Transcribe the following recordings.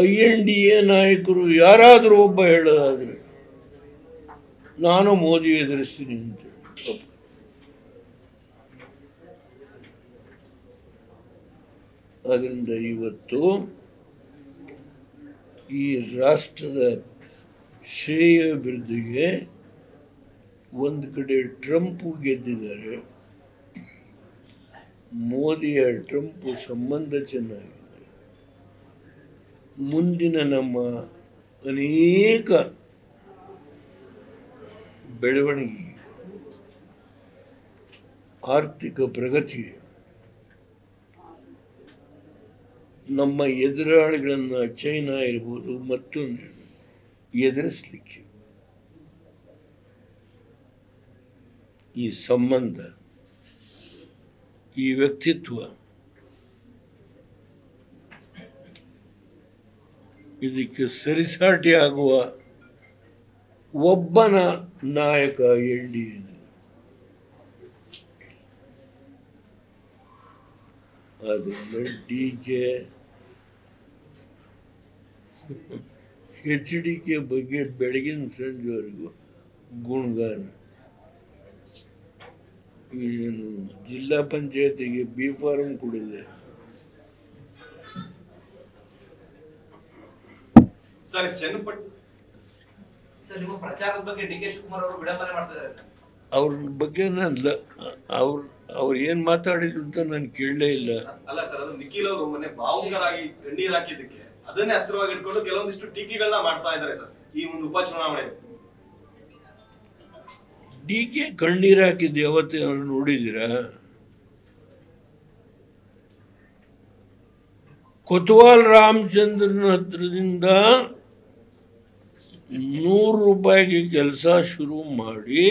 INDA ನಾಯಕರು ಯಾರಾದರೂ ಒಬ್ಬ ಹೇಳೋದಾದರೆ ನಾನು ಮೋದಿ ಎದುರಿಸ್ತೀನಿ ಅಂತ. ಅದರಿಂದ ಇವತ್ತು ಈ ರಾಷ್ಟ್ರದ ಶ್ರೇಯೋಭಿವೃದ್ಧಿಗೆ ಒಂದು ಕಡೆ ಟ್ರಂಪ್ ಗೆದ್ದಿದ್ದಾರೆ, ಮೋದಿಯ ಟ್ರಂಪ್ ಸಂಬಂಧ ಚೆನ್ನಾಗಿದೆ. ಮುಂದಿನ ನಮ್ಮ ಅನೇಕ ಬೆಳವಣಿಗೆ, ಆರ್ಥಿಕ ಪ್ರಗತಿ, ನಮ್ಮ ಎದುರಾಳಿಗಳನ್ನು ಚೈನಾ ಇರ್ಬೋದು ಮತ್ತೊಂದು ಎದುರಿಸಲಿಕ್ಕೆ ಈ ಸಂಬಂಧ, ಈ ವ್ಯಕ್ತಿತ್ವ ಇದಕ್ಕೆ ಸರಿಸಾಟಿ ಆಗುವ ಒಬ್ಬನ ನಾಯಕ ಎಲ್ಡಿ. ಆದ್ದರಿಂದ HDK ಬಗ್ಗೆ ಬೆಳಗಿನ ಸಂಜೆವರೆಗೂ ಗುಣಗಾನ. ಏನು ಜಿಲ್ಲಾ ಪಂಚಾಯತಿಗೆ ಬಿ ಫಾರಂ ಕೊಡಿದೆ. ಸರ್, ನಿಮ್ಮ ಪ್ರಚಾರದ ಬಗ್ಗೆ ಡಿ ಕೆ ಶಿವಕುಮಾರ್ ಅವರು ವಿಡಂಬನೆ ಮಾಡ್ತಾ ಇದ್ದಾರೆ. ಅವ್ರ ಬಗ್ಗೆ ನಾನು ಅವ್ರು ಏನು ಮಾತಾಡಿದ್ರು ಅಂತ ನಾನು ಕೇಳಲೇ ಇಲ್ಲ. ಅಲ್ಲ ಸರ್, ಅದು ನಿಖಿಲ್ ಅವರು ಮೊನ್ನೆ ಭಾವುಕರಾಗಿ ಕಣ್ಣೀರು ಹಾಕಿದ್ದಕ್ಕೆ ಅದನ್ನೇ ಅಸ್ತ್ರವಾಗಿ ಇಟ್ಕೊಂಡು ಕೆಲವೊಂದಿಷ್ಟು ಟೀಕೆಗಳನ್ನ ಮಾಡ್ತಾ ಇದ್ದಾರೆ ಸರ್. ಈ ಒಂದು ಉಪಚುನಾವಣೆ ಡಿಕೆ ಕಣ್ಣೀರು ಹಾಕಿದ್ದು ಯಾವತ್ತೇ ಅವ್ರು ನೋಡಿದಿರಾ? ಕೊತ್ವಾಲ್ ರಾಮಚಂದ್ರನ ಹತ್ರದಿಂದ 100 ರೂಪಾಯಿಗೆ ಕೆಲಸ ಶುರು ಮಾಡಿ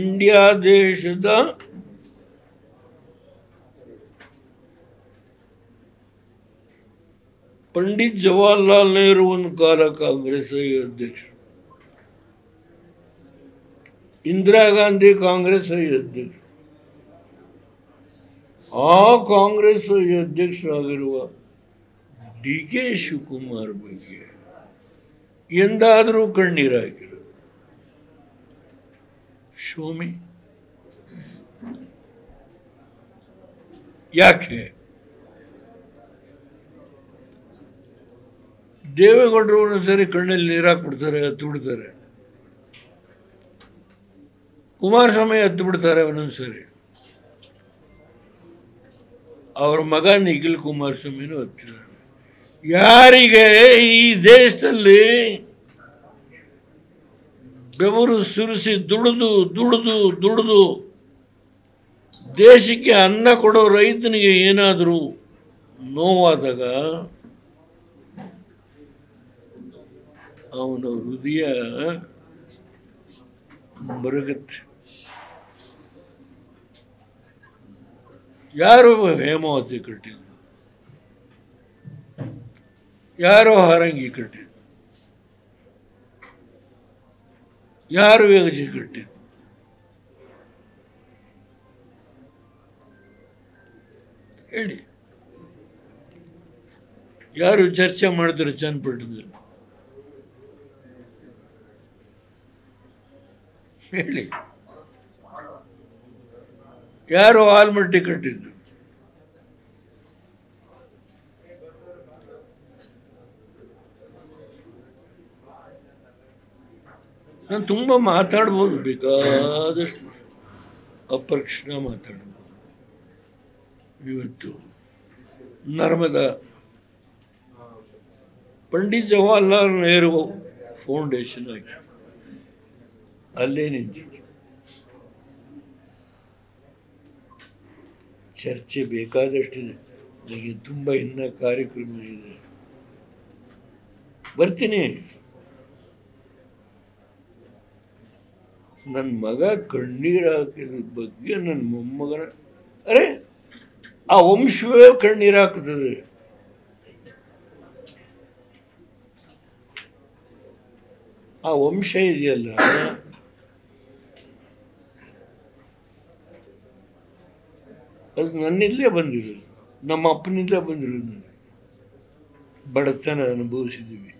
ಇಂಡಿಯಾ ದೇಶದ ಪಂಡಿತ್ ಜವಾಹರ್ಲಾಲ್ ನೆಹರು ಒಂದು ಕಾಲ ಕಾಂಗ್ರೆಸ್ ಅಧ್ಯಕ್ಷರು, ಇಂದಿರಾ ಗಾಂಧಿ ಕಾಂಗ್ರೆಸ್ ಅಧ್ಯಕ್ಷರು. ಆ ಕಾಂಗ್ರೆಸ್ ಅಧ್ಯಕ್ಷರಾಗಿರುವ ಡಿ ಕೆ ಶಿವಕುಮಾರ್ ಬಗ್ಗೆ ಎಂದಾದರೂ ಕಣ್ಣೀರು ಹಾಕಿದರು? ಶೋಮಿ ಯಾಕೆ? ದೇವೇಗೌಡರು ಒಂದೊಂದ್ಸರಿ ಕಣ್ಣಲ್ಲಿ ನೀರಾಕಿ ಬಿಡ್ತಾರೆ, ಹತ್ತು ಬಿಡ್ತಾರೆ. ಕುಮಾರಸ್ವಾಮಿ ಹತ್ತು ಬಿಡ್ತಾರೆ ಒಂದೊಂದ್ಸರಿ. ಅವ್ರ ಮಗ ನಿಖಿಲ್ ಕುಮಾರಸ್ವಾಮಿನೂ ಹತ್ತಿದ್ದಾರೆ. ಯಾರಿಗೆ ಈ ದೇಶದಲ್ಲಿ ಬೆವರು ಸುರಿಸಿ ದುಡಿದು ದುಡಿದು ದುಡಿದು ದೇಶಕ್ಕೆ ಅನ್ನ ಕೊಡೋ ರೈತನಿಗೆ ಏನಾದರೂ ನೋವಾದಾಗ ಅವನ ಹೃದಯ ಮರುಗತ್ತೆ. ಯಾರು ಹೇಮಾವತಿ ಕಟ್ಟಿದ್ರು, ಯಾರು ಹಾರಂಗಿ ಕಟ್ಟಿದ್ರು, ಯಾರು ವೇಗಜಿ ಕಟ್ಟಿದ್ರು? ಹೇಳಿ, ಯಾರು ಚರ್ಚೆ ಮಾಡಿದ್ರು ಚನ್ನಪಟ್ಟಣದಲ್ಲಿ? ಹೇಳಿ, ಯಾರು ಆಲ್ಮಟ್ಟಿ ಕಟ್ಟಿದ್ರು? ನಾನು ತುಂಬ ಮಾತಾಡ್ಬೋದು, ಬೇಕಾದಷ್ಟು ಅಪ್ರಕ್ಷಣ ಮಾತಾಡ್ಬೋದು. ಇವತ್ತು ನರ್ಮದಾ ಪಂಡಿತ್ ಜವಾಹರ್ಲಾಲ್ ನೆಹರು ಫೌಂಡೇಶನ್ ಆಗಿ ಅಲ್ಲೇ ನಿಂತಿತ್ತು. ಚರ್ಚೆ ಬೇಕಾದಷ್ಟಿದೆ, ನನಗೆ ತುಂಬ ಇನ್ನೂ ಕಾರ್ಯಕ್ರಮ ಇದೆ, ಬರ್ತೀನಿ. ನನ್ನ ಮಗ ಕಣ್ಣೀರು ಹಾಕಿದ ಬಗ್ಗೆ ನನ್ನ ಮೊಮ್ಮಗನ ಅರೆ ಆ ವಂಶವೇ ಕಣ್ಣೀರು ಹಾಕಿದ್ರೆ ಆ ವಂಶ ಇದೆಯಲ್ಲ, ಅದು ನನ್ನಿಂದಲೇ ಬಂದಿರೋದು, ನಮ್ಮ ಅಪ್ಪನಿಂದ ಬಂದಿರೋದು. ಬಡತನ ಅನುಭವಿಸಿದ್ದೀವಿ.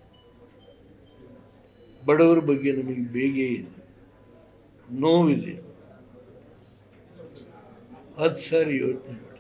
ಬಡವರ ಬಗ್ಗೆ ನಮಗೆ ಬೇಗೇ ಇದೆ, ನೋವಿದೆ. 10 ಸಾರಿ ಯೋಚನೆ